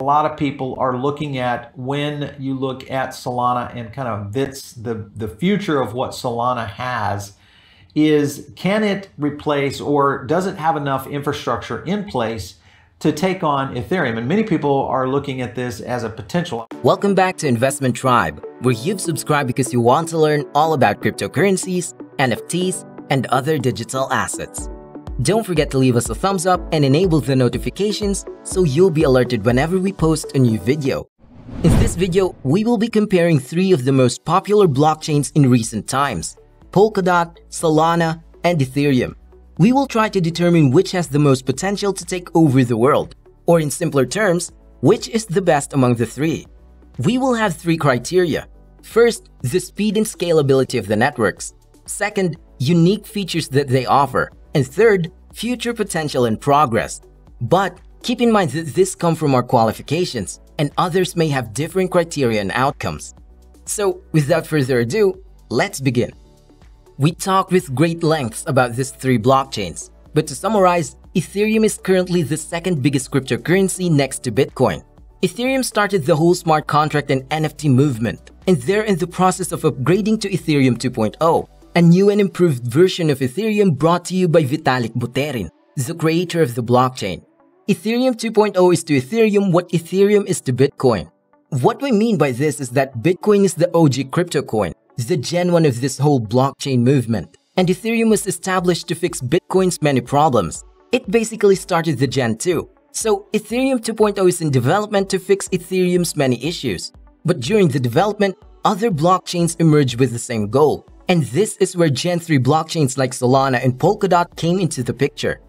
A lot of people are looking at, when you look at Solana and kind of the future of what Solana has, is can it replace, or does it have enough infrastructure in place to take on Ethereum? And many people are looking at this as a potential. Welcome back to Investment Tribe, where you've subscribed because you want to learn all about cryptocurrencies, NFTs, and other digital assets. Don't forget to leave us a thumbs up and enable the notifications so you'll be alerted whenever we post a new video. In this video, we will be comparing three of the most popular blockchains in recent times: Polkadot, Solana, and Ethereum. We will try to determine which has the most potential to take over the world, or in simpler terms, which is the best among the three. We will have three criteria. First, the speed and scalability of the networks. Second, unique features that they offer. And third, future potential and progress. But keep in mind that this comes from our qualifications, and others may have different criteria and outcomes. So without further ado, let's begin. We talked with great lengths about these three blockchains, but to summarize, Ethereum is currently the second biggest cryptocurrency next to Bitcoin. Ethereum started the whole smart contract and NFT movement, and they're in the process of upgrading to Ethereum 2.0. a new and improved version of Ethereum brought to you by Vitalik Buterin, the creator of the blockchain. Ethereum 2.0 is to Ethereum what Ethereum is to Bitcoin. What we mean by this is that Bitcoin is the OG crypto coin, the Gen 1 of this whole blockchain movement, and Ethereum was established to fix Bitcoin's many problems. It basically started the Gen 2. So Ethereum 2.0 is in development to fix Ethereum's many issues. But during the development, other blockchains emerged with the same goal. And this is where Gen 3 blockchains like Solana and Polkadot came into the picture.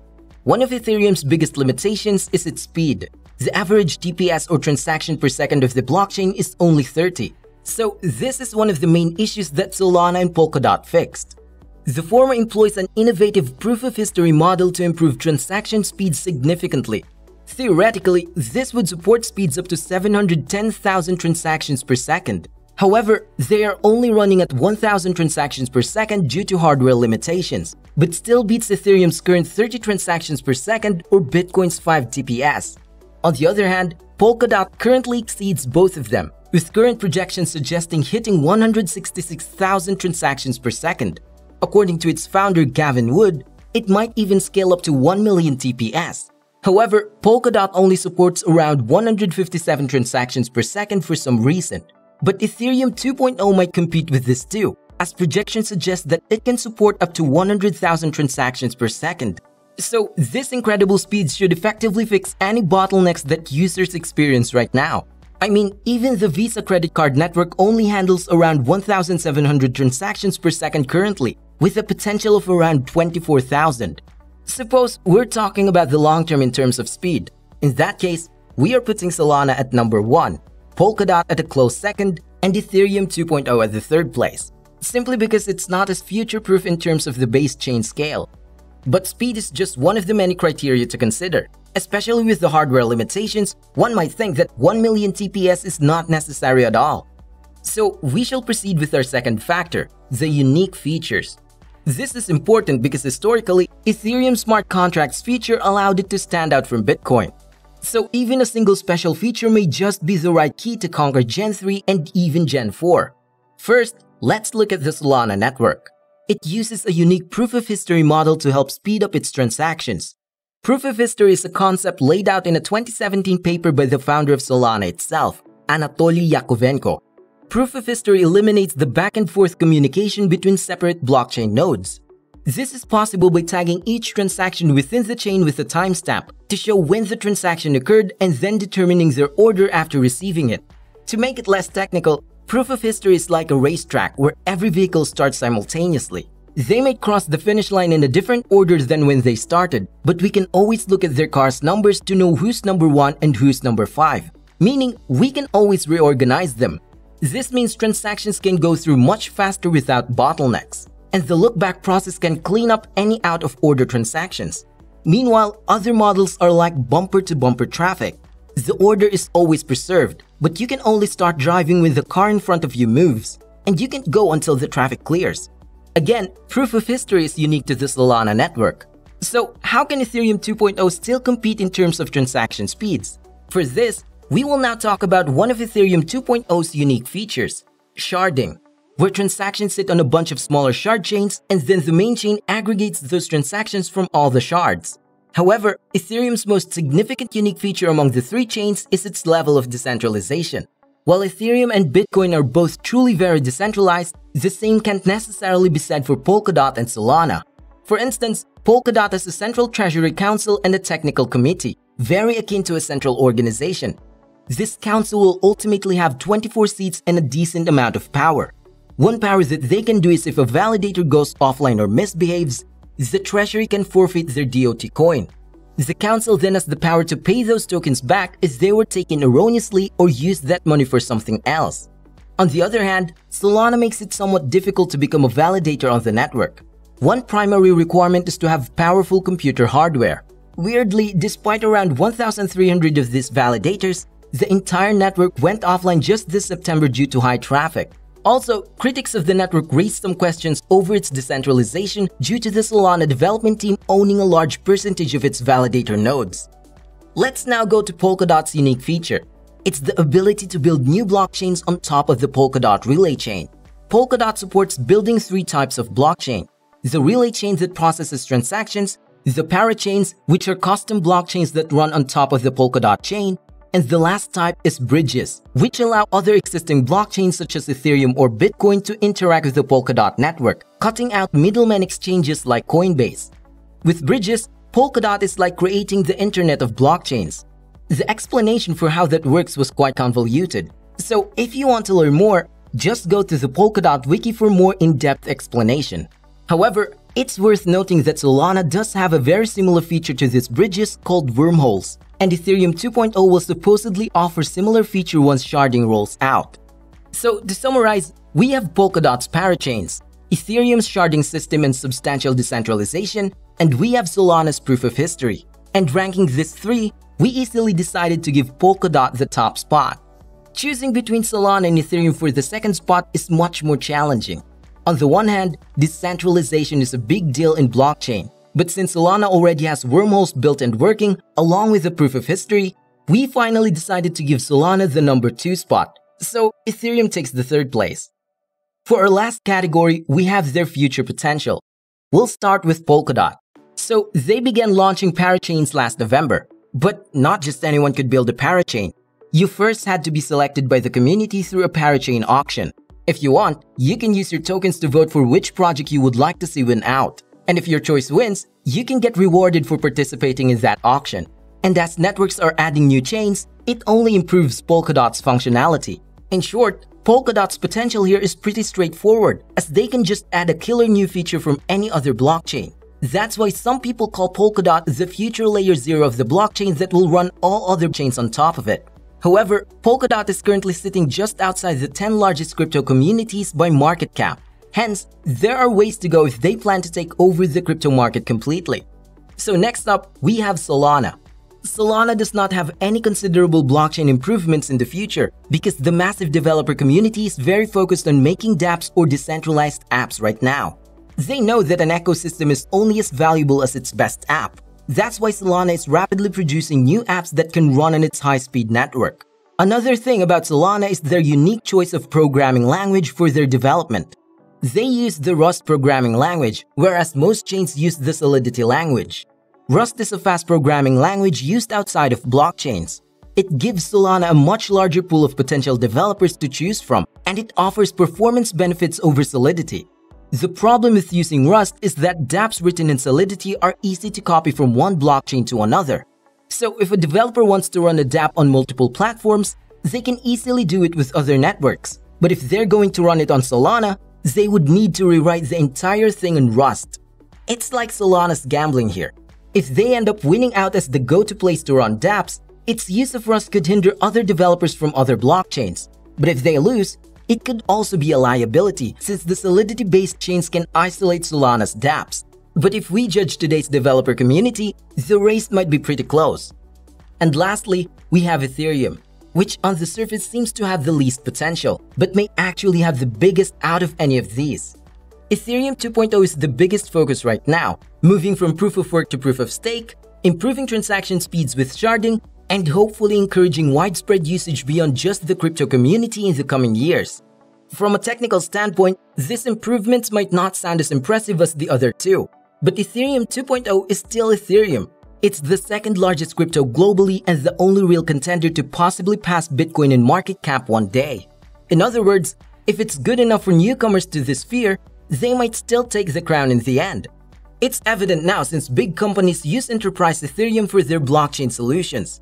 One of Ethereum's biggest limitations is its speed. The average TPS, or transaction per second, of the blockchain is only 30. So this is one of the main issues that Solana and Polkadot fixed. The former employs an innovative proof of history model to improve transaction speed significantly. Theoretically, this would support speeds up to 710,000 transactions per second. However, they are only running at 1,000 transactions per second due to hardware limitations, but still beats Ethereum's current 30 transactions per second, or Bitcoin's 5 TPS. On the other hand, Polkadot currently exceeds both of them, with current projections suggesting hitting 166,000 transactions per second. According to its founder Gavin Wood, it might even scale up to 1 million TPS. However, Polkadot only supports around 157 transactions per second for some reason. But Ethereum 2.0 might compete with this too, as projections suggest that it can support up to 100,000 transactions per second. So this incredible speed should effectively fix any bottlenecks that users experience right now. I mean, even the Visa credit card network only handles around 1,700 transactions per second currently, with a potential of around 24,000. Suppose we're talking about the long term in terms of speed. In that case, we are putting Solana at number 1. Polkadot at a close second, and Ethereum 2.0 at the third place, simply because it's not as future-proof in terms of the base chain scale. But speed is just one of the many criteria to consider. Especially with the hardware limitations, one might think that 1 million TPS is not necessary at all. So we shall proceed with our second factor, the unique features. This is important because historically, Ethereum smart contracts feature allowed it to stand out from Bitcoin. So even a single special feature may just be the right key to conquer Gen 3 and even Gen 4. First, let's look at the Solana network. It uses a unique proof of history model to help speed up its transactions. Proof of history is a concept laid out in a 2017 paper by the founder of Solana itself, Anatoly Yakovenko. Proof of history eliminates the back and forth communication between separate blockchain nodes. This is possible by tagging each transaction within the chain with a timestamp to show when the transaction occurred and then determining their order after receiving it. To make it less technical, proof of history is like a racetrack where every vehicle starts simultaneously. They may cross the finish line in a different order than when they started, but we can always look at their car's numbers to know who's number 1 and who's number 5, meaning we can always reorganize them. This means transactions can go through much faster without bottlenecks, and the look-back process can clean up any out-of-order transactions. Meanwhile, other models are like bumper-to-bumper traffic. The order is always preserved, but you can only start driving when the car in front of you moves, and you can't go until the traffic clears. Again, proof of history is unique to the Solana network. So how can Ethereum 2.0 still compete in terms of transaction speeds? For this, We will now talk about one of Ethereum 2.0's unique features, sharding, where transactions sit on a bunch of smaller shard chains and then the main chain aggregates those transactions from all the shards. However, Ethereum's most significant unique feature among the three chains is its level of decentralization. While Ethereum and Bitcoin are both truly very decentralized, the same can't necessarily be said for Polkadot and Solana. For instance, Polkadot has a central treasury council and a technical committee, very akin to a central organization. This council will ultimately have 24 seats and a decent amount of power. One power that they can do is if a validator goes offline or misbehaves, the treasury can forfeit their DOT coin. The council then has the power to pay those tokens back if they were taken erroneously or used that money for something else. On the other hand, Solana makes it somewhat difficult to become a validator on the network. One primary requirement is to have powerful computer hardware. Weirdly, despite around 1,300 of these validators, the entire network went offline just this September due to high traffic. Also, critics of the network raised some questions over its decentralization due to the Solana development team owning a large percentage of its validator nodes. Let's now go to Polkadot's unique feature. It's the ability to build new blockchains on top of the Polkadot relay chain. Polkadot supports building three types of blockchain: the relay chain that processes transactions, the parachains, which are custom blockchains that run on top of the Polkadot chain, and the last type is bridges, which allow other existing blockchains such as Ethereum or Bitcoin to interact with the Polkadot network, cutting out middlemen exchanges like Coinbase. With bridges, Polkadot is like creating the internet of blockchains. The explanation for how that works was quite convoluted, so if you want to learn more, just go to the Polkadot wiki for more in-depth explanation. However, it's worth noting that Solana does have a very similar feature to these bridges called wormholes, and Ethereum 2.0 will supposedly offer similar feature once sharding rolls out. So to summarize, we have Polkadot's parachains, Ethereum's sharding system and substantial decentralization, and we have Solana's proof of history. And ranking these three, we easily decided to give Polkadot the top spot. Choosing between Solana and Ethereum for the second spot is much more challenging. On the one hand, decentralization is a big deal in blockchain. But since Solana already has wormholes built and working, along with the proof of history, we finally decided to give Solana the number 2 spot, so Ethereum takes the third place. For our last category, we have their future potential. We'll start with Polkadot. So they began launching parachains last November, but not just anyone could build a parachain. You first had to be selected by the community through a parachain auction. If you want, you can use your tokens to vote for which project you would like to see win out. And if your choice wins, you can get rewarded for participating in that auction. And as networks are adding new chains, it only improves Polkadot's functionality. In short, Polkadot's potential here is pretty straightforward, as they can just add a killer new feature from any other blockchain. That's why some people call Polkadot the future layer 0 of the blockchain that will run all other chains on top of it. However, Polkadot is currently sitting just outside the 10 largest crypto communities by market cap. Hence, there are ways to go if they plan to take over the crypto market completely. So next up, we have Solana. Solana does not have any considerable blockchain improvements in the future because the massive developer community is very focused on making dApps or decentralized apps right now. They know that an ecosystem is only as valuable as its best app. That's why Solana is rapidly producing new apps that can run on its high-speed network. Another thing about Solana is their unique choice of programming language for their development. They use the Rust programming language, whereas most chains use the Solidity language. Rust is a fast programming language used outside of blockchains. It gives Solana a much larger pool of potential developers to choose from, and it offers performance benefits over Solidity. The problem with using Rust is that dApps written in Solidity are easy to copy from one blockchain to another. So if a developer wants to run a dApp on multiple platforms, they can easily do it with other networks. But if they're going to run it on Solana, they would need to rewrite the entire thing in Rust. It's like Solana's gambling here. If they end up winning out as the go-to place to run dApps, its use of Rust could hinder other developers from other blockchains. But if they lose, it could also be a liability, since the Solidity-based chains can isolate Solana's dApps. But if we judge today's developer community, the race might be pretty close. And lastly, we have Ethereum, which on the surface seems to have the least potential, but may actually have the biggest out of any of these. Ethereum 2.0 is the biggest focus right now, moving from proof of work to proof of stake, improving transaction speeds with sharding, and hopefully encouraging widespread usage beyond just the crypto community in the coming years. From a technical standpoint, these improvements might not sound as impressive as the other two, but Ethereum 2.0 is still Ethereum. It's the second largest crypto globally and the only real contender to possibly pass Bitcoin in market cap one day. In other words, if it's good enough for newcomers to this sphere, they might still take the crown in the end. It's evident now since big companies use enterprise Ethereum for their blockchain solutions.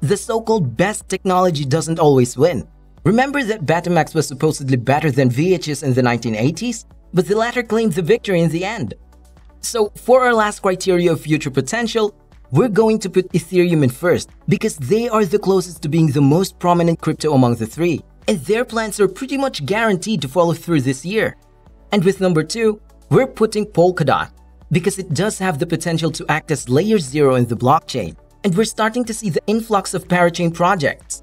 The so-called best technology doesn't always win. Remember that Betamax was supposedly better than VHS in the 1980s, but the latter claimed the victory in the end. So, for our last criteria of future potential, we're going to put Ethereum in first because they are the closest to being the most prominent crypto among the three, and their plans are pretty much guaranteed to follow through this year. And with number 2, we're putting Polkadot, because it does have the potential to act as layer 0 in the blockchain, and we're starting to see the influx of parachain projects.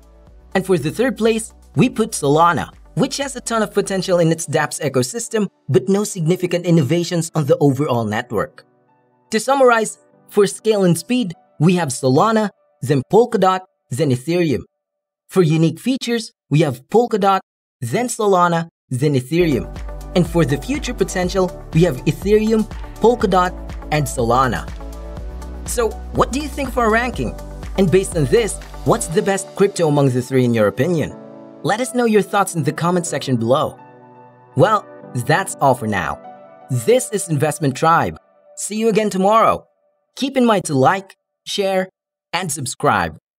And for the third place, we put Solana, which has a ton of potential in its dApp's ecosystem, but no significant innovations on the overall network. To summarize, for scale and speed, we have Solana, then Polkadot, then Ethereum. For unique features, we have Polkadot, then Solana, then Ethereum. And for the future potential, we have Ethereum, Polkadot, and Solana. So, what do you think of our ranking? And based on this, what's the best crypto among the three in your opinion? Let us know your thoughts in the comment section below. Well, that's all for now. This is Investment Tribe. See you again tomorrow. Keep in mind to like, share, and subscribe.